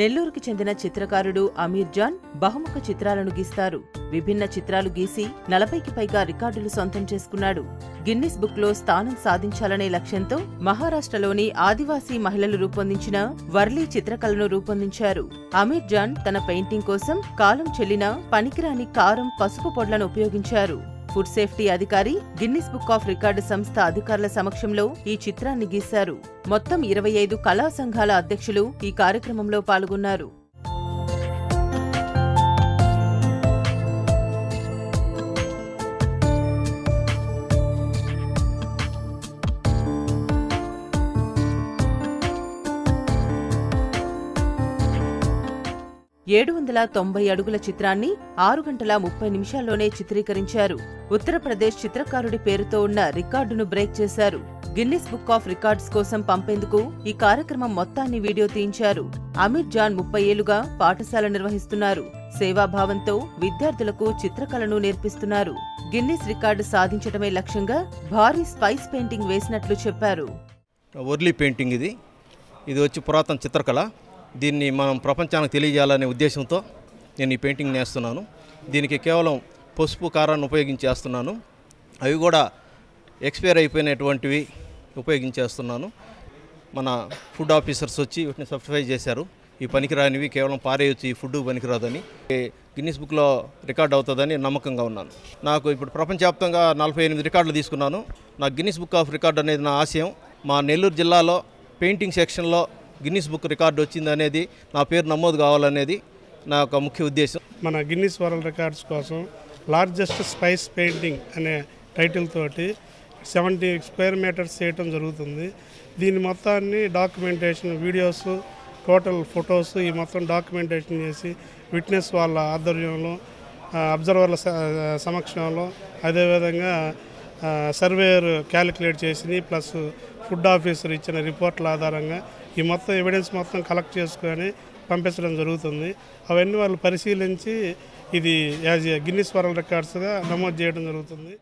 నెల్లూరుకి చెందిన చిత్రకారుడు అమీర్ జాన్ బహుముఖ చిత్రాలను గీస్తారు. విభిన్న చిత్రాలు గీసి 40కి పైగా రికార్డులు సొంతం చేసుకున్నాడు. గిన్నిస్ బుక్లో స్థానం సాధించాలనే లక్ష్యంతో మహారాష్ట్రలోని ఆదివాసీ మహిళలు రూపొందించిన వర్లీ చిత్రకళను రూపొందించారు. అమీర్ జాన్ తన పెయింటింగ్ కోసం కాలం చెల్లిన పనికిరాని కారం, పసుపు పొడ్లను ఉపయోగించారు. ఫుడ్ సేఫ్టీ అధికారి, గిన్నిస్ బుక్ ఆఫ్ రికార్డు సంస్థ అధికారుల సమక్షంలో ఈ చిత్రాన్ని గీశారు. మొత్తం 25 కళా సంఘాల అధ్యక్షులు ఈ కార్యక్రమంలో పాల్గొన్నారు. అడుగుల చిత్రాన్ని 6 గంటల 30 నిమిషాల్లోనే చిత్రీకరించారు. ఉత్తరప్రదేశ్ చిత్రకారుడి పేరుతో ఉన్న రికార్డును బ్రేక్ చేశారు. గిన్నిస్ బుక్ ఆఫ్ రికార్డ్స్ కోసం పంపేందుకు ఈ కార్యక్రమం మొత్తాన్ని వీడియో తీయించారు. అమీర్ జాన్ 30 ఏళ్లుగా పాఠశాల నిర్వహిస్తున్నారు. సేవాభావంతో విద్యార్థులకు చిత్రకళను నేర్పిస్తున్నారు. గిన్నిస్ రికార్డు సాధించడమే లక్ష్యంగా భారీ స్పైస్ పెయింటింగ్ వేసినట్లు చెప్పారు. ఇది వచ్చి పురాతన చిత్రకళ. దీన్ని మనం ప్రపంచానికి తెలియజేయాలనే ఉద్దేశంతో నేను ఈ పెయింటింగ్ నేస్తున్నాను. దీనికి కేవలం పసుపు, కారాన్ని ఉపయోగించేస్తున్నాను. అవి కూడా ఎక్స్పైర్ అయిపోయినటువంటివి ఉపయోగించేస్తున్నాను. మన ఫుడ్ ఆఫీసర్స్ వచ్చి వీటిని సర్టిఫై చేశారు. ఈ పనికిరానివి కేవలం పారేయొచ్చు, ఈ ఫుడ్ పనికిరాదని. గిన్నిస్ బుక్లో రికార్డ్ అవుతుందని నమ్మకంగా ఉన్నాను. నాకు ఇప్పుడు ప్రపంచవ్యాప్తంగా 48 రికార్డులు తీసుకున్నాను. నా గిన్నిస్ బుక్ ఆఫ్ రికార్డ్ అనేది నా ఆశయం. మా నెల్లూరు జిల్లాలో పెయింటింగ్ సెక్షన్లో గిన్నిస్ బుక్ రికార్డు వచ్చిందనేది, నా పేరు నమోదు కావాలనేది నా యొక్క ముఖ్య ఉద్దేశం. మన గిన్నిస్ వరల్డ్ రికార్డ్స్ కోసం లార్జెస్ట్ స్పైస్ పెయింటింగ్ అనే టైటిల్ తోటి 70 స్క్వేర్ మీటర్స్ చేయటం జరుగుతుంది. దీని మొత్తాన్ని డాక్యుమెంటేషన్, వీడియోస్, టోటల్ ఫొటోస్, ఈ మొత్తం డాక్యుమెంటేషన్ చేసి విట్నెస్ వాళ్ళ ఆధ్వర్యంలో, అబ్జర్వర్ల సమక్షంలో, అదేవిధంగా సర్వేయర్ క్యాలిక్యులేట్ చేసి ప్లస్ ఫుడ్ ఆఫీసర్ ఇచ్చిన రిపోర్ట్ల ఆధారంగా ఈ మొత్తం ఎవిడెన్స్ మొత్తం కలెక్ట్ చేసుకొని పంపించడం జరుగుతుంది. అవన్నీ వాళ్ళు పరిశీలించి ఇది యాజ్ గిన్నిస్ వరల్డ్ రికార్డ్స్గా నమోదు చేయడం జరుగుతుంది.